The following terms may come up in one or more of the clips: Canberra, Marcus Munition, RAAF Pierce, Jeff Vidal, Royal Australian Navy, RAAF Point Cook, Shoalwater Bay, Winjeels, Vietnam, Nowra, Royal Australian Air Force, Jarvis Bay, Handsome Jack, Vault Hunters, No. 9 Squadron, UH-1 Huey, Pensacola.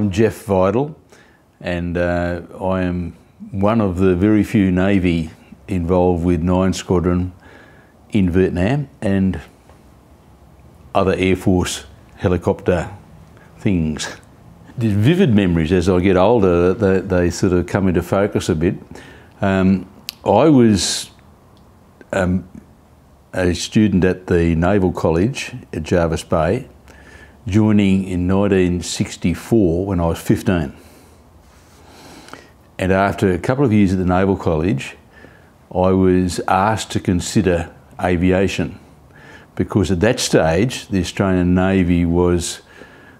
I'm Jeff Vidal, and I am one of the very few Navy involved with 9 Squadron in Vietnam and other Air Force helicopter things. There's vivid memories as I get older, they sort of come into focus a bit. I was a student at the Naval College at Jarvis Bay, joining in 1964 when I was 15. And after a couple of years at the Naval College, I was asked to consider aviation, because at that stage, the Australian Navy was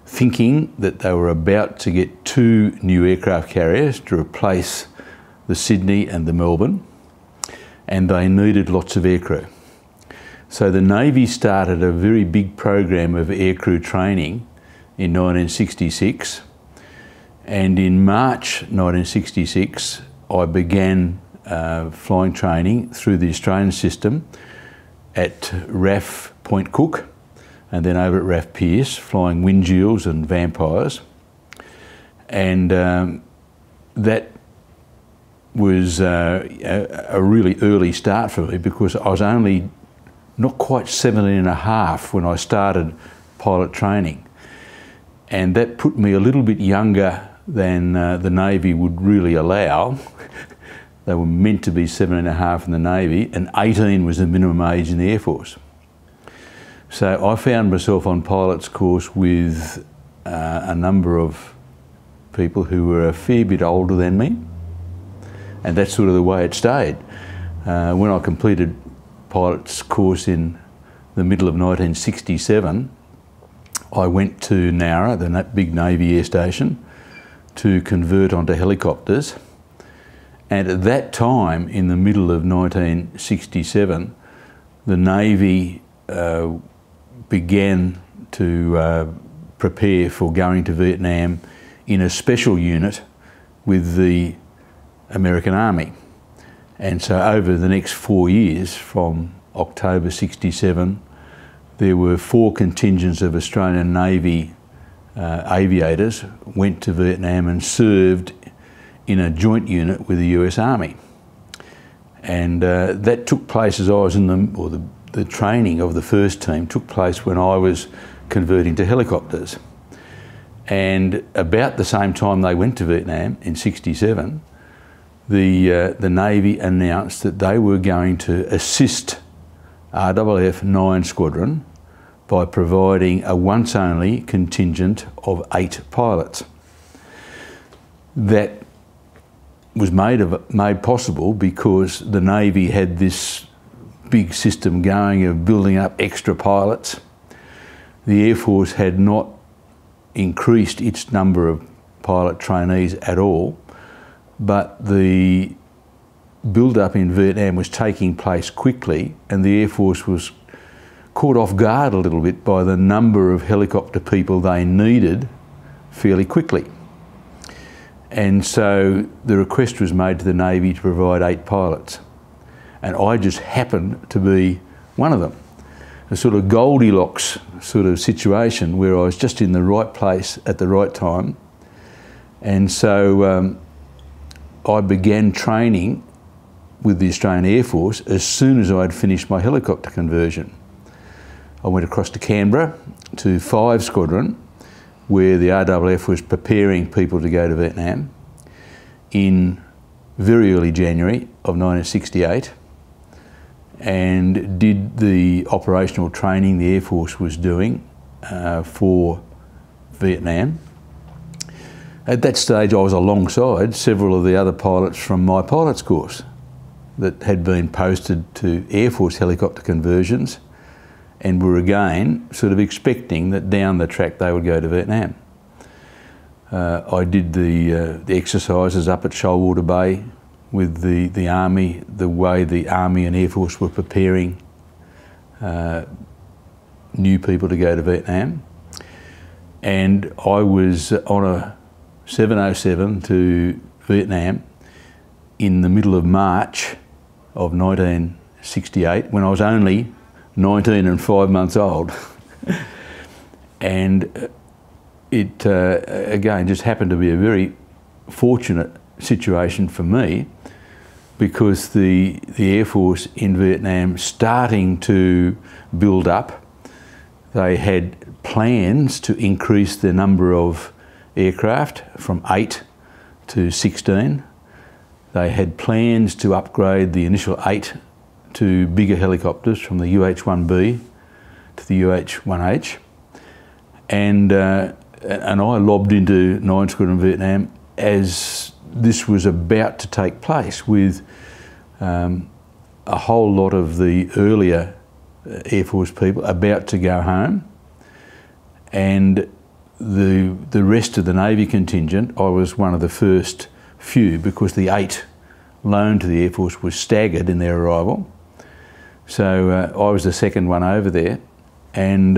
thinking that they were about to get 2 new aircraft carriers to replace the Sydney and the Melbourne, and they needed lots of aircrew. So the Navy started a very big program of aircrew training in 1966, and in March 1966 I began flying training through the Australian system at RAAF Point Cook and then over at RAAF Pierce, flying Winjeels and Vampires, and that was a really early start for me, because I was only not quite 17.5 when I started pilot training. And that put me a little bit younger than the Navy would really allow. They were meant to be 17.5 in the Navy, and 18 was the minimum age in the Air Force. So I found myself on pilot's course with a number of people who were a fair bit older than me. And that's sort of the way it stayed. When I completed pilot's course in the middle of 1967, I went to Nowra, the big Navy air station, to convert onto helicopters. And at that time, in the middle of 1967, the Navy began to prepare for going to Vietnam in a special unit with the American Army. And so over the next 4 years, from October 67, there were 4 contingents of Australian Navy aviators went to Vietnam and served in a joint unit with the US Army. And that took place as I was in the training of the first team took place when I was converting to helicopters. And about the same time they went to Vietnam in 67, the Navy announced that they were going to assist RAAF 9 Squadron by providing a once-only contingent of 8 pilots. That was made possible because the Navy had this big system going of building up extra pilots. The Air Force had not increased its number of pilot trainees at all, but the build-up in Vietnam was taking place quickly, and the Air Force was caught off guard a little bit by the number of helicopter people they needed fairly quickly. And so the request was made to the Navy to provide 8 pilots. And I just happened to be one of them. A sort of Goldilocks sort of situation where I was just in the right place at the right time. And so I began training with the Australian Air Force as soon as I had finished my helicopter conversion. I went across to Canberra to 5 Squadron, where the RAAF was preparing people to go to Vietnam in very early January of 1968, and did the operational training the Air Force was doing for Vietnam. At that stage, I was alongside several of the other pilots from my pilot's course that had been posted to Air Force helicopter conversions and were again sort of expecting that down the track they would go to Vietnam. I did the exercises up at Shoalwater Bay with the Army, the way the Army and Air Force were preparing new people to go to Vietnam. And I was on a 707 to Vietnam in the middle of March of 1968 when I was only 19 and 5 months old. And it again just happened to be a very fortunate situation for me, because the Air Force in Vietnam starting to build up. They had plans to increase the number of aircraft from 8 to 16. They had plans to upgrade the initial 8 to bigger helicopters from the UH-1B to the UH-1H. And I lobbed into 9 Squadron Vietnam as this was about to take place, with a whole lot of the earlier Air Force people about to go home, and the rest of the Navy contingent, I was one of the first few, because the 8 loaned to the Air Force was staggered in their arrival. So I was the second one over there, and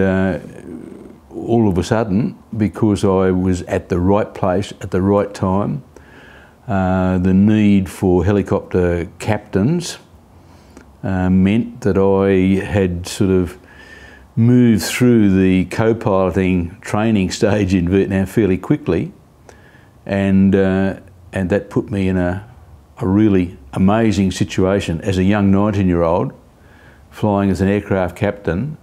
all of a sudden, because I was at the right place at the right time, the need for helicopter captains meant that I had sort of moved through the co-piloting training stage in Vietnam fairly quickly, and that put me in a really amazing situation as a young 19-year-old, flying as an aircraft captain,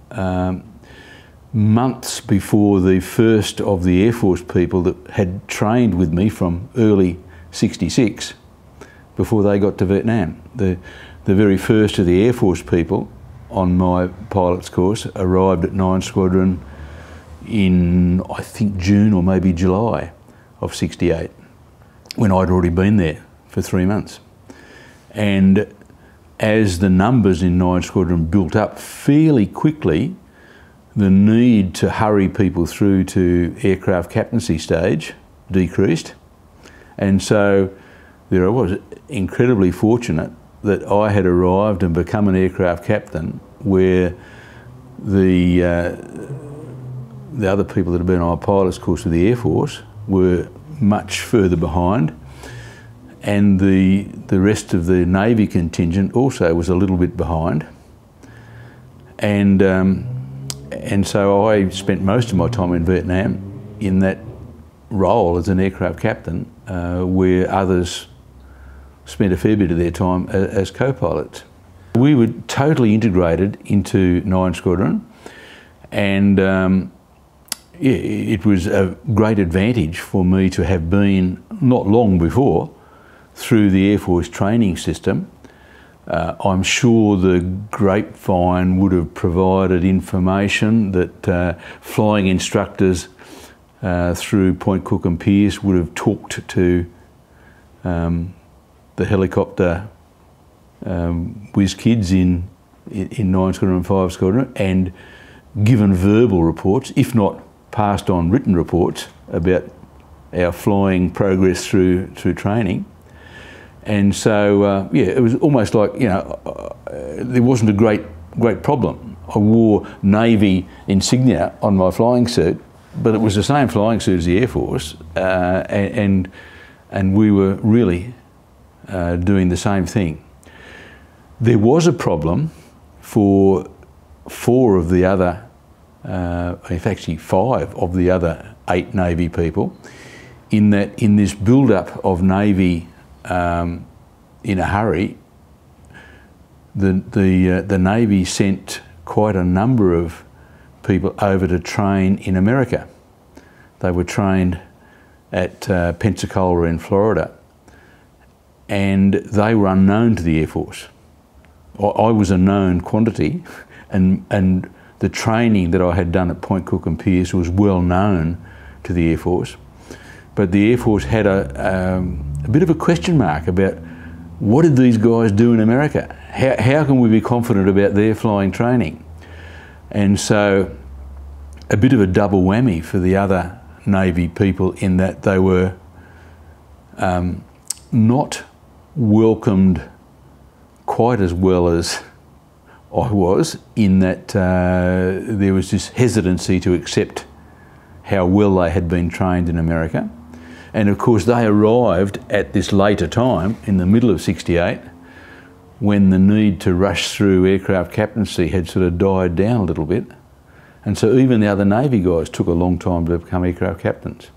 months before the first of the Air Force people that had trained with me from early '66, before they got to Vietnam. The very first of the Air Force people on my pilot's course arrived at 9 Squadron in, I think, June or maybe July of '68, when I'd already been there for 3 months. And as the numbers in 9 Squadron built up fairly quickly, the need to hurry people through to aircraft captaincy stage decreased. And so there I was, incredibly fortunate that I had arrived and become an aircraft captain, where the other people that had been on a pilot's course with the Air Force were much further behind, and the rest of the Navy contingent also was a little bit behind. And so I spent most of my time in Vietnam in that role as an aircraft captain, where others spent a fair bit of their time as co-pilots. We were totally integrated into 9 Squadron, and it was a great advantage for me to have been, not long before, through the Air Force training system. I'm sure the grapevine would have provided information that flying instructors through Point Cook and Pierce would have talked to the helicopter whiz kids in 9 Squadron and 5 Squadron, and given verbal reports, if not passed on written reports, about our flying progress through training. And so, yeah, it was almost like, you know, there wasn't a great problem. I wore Navy insignia on my flying suit, but it was the same flying suit as the Air Force, and we were really doing the same thing. There was a problem for 4 of the other, if actually 5 of the other 8 Navy people, in that in this build-up of Navy in a hurry, the Navy sent quite a number of people over to train in America. They were trained at Pensacola in Florida, and they were unknown to the Air Force. I was a known quantity, and the training that I had done at Point Cook and Pierce was well known to the Air Force. But the Air Force had a bit of a question mark about what did these guys do in America? How can we be confident about their flying training? And so a bit of a double whammy for the other Navy people, in that they were not welcomed quite as well as I was, in that there was this hesitancy to accept how well they had been trained in America. And of course they arrived at this later time, in the middle of '68, when the need to rush through aircraft captaincy had sort of died down a little bit, And so even the other Navy guys took a long time to become aircraft captains.